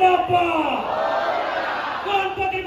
गणपति बाप्पा गणपति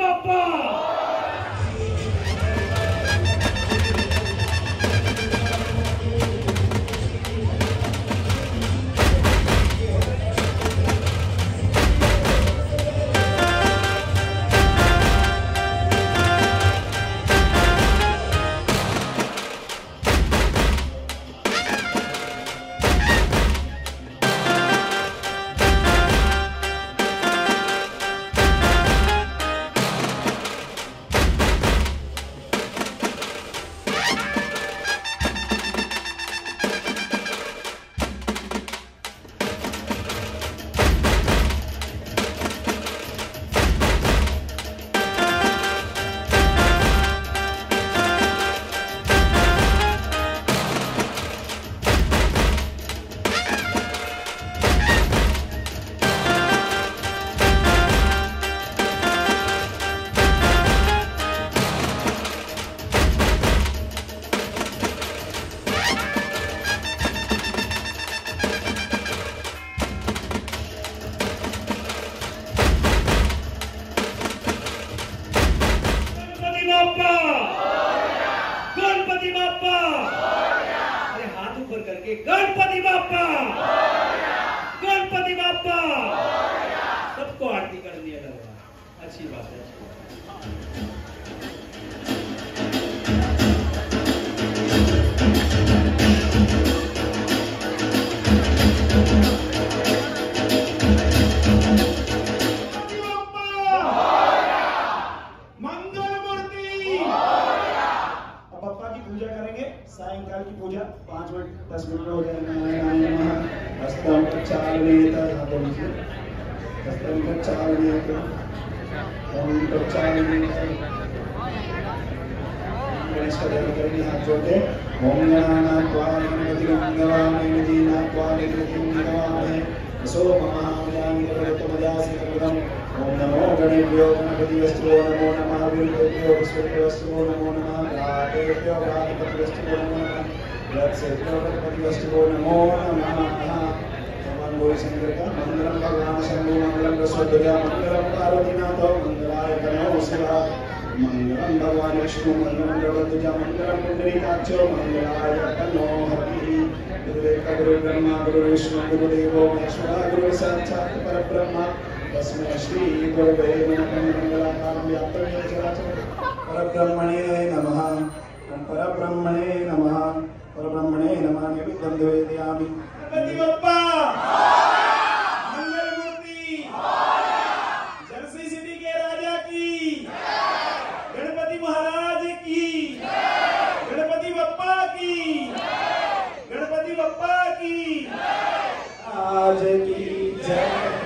बाप्पा गणपति बाप्पा सबको आरती करनी है। अच्छी बात है। सायंकाल की पूजा 5 मिनट 10 मिनट में हो जाएगा। गणपति वस्तु नमो नमः। शंकर का मंगलम भगवान शंभु मंगलम वसुदेवा मंगलम पार्वतीनाथ मंगलाय करो शिवा मंगलम भगवान विष्णु मंगलम गणपतिजा मंगलम पुंडरीकाक्ष मंगलाय करो हरि। गुरु ब्रह्मा गुरु विष्णु गुरु देवो महेश्वरा गुरु साक्षात् परब्रह्म तस्मै श्री गुरवे नमः। मंगलाकारं व्याप्तये चराचर परब्रह्मणे नमः। परब्रह्मणे नमः। परब्रह्मणे नमः। निमित्तं द्वैयामि गणपति बाप्पा मंगल मूर्ति जर्सी सिटी के राजा की गणपति महाराज की गणपति बाप्पा की गणपति बाप्पा की आज की जय।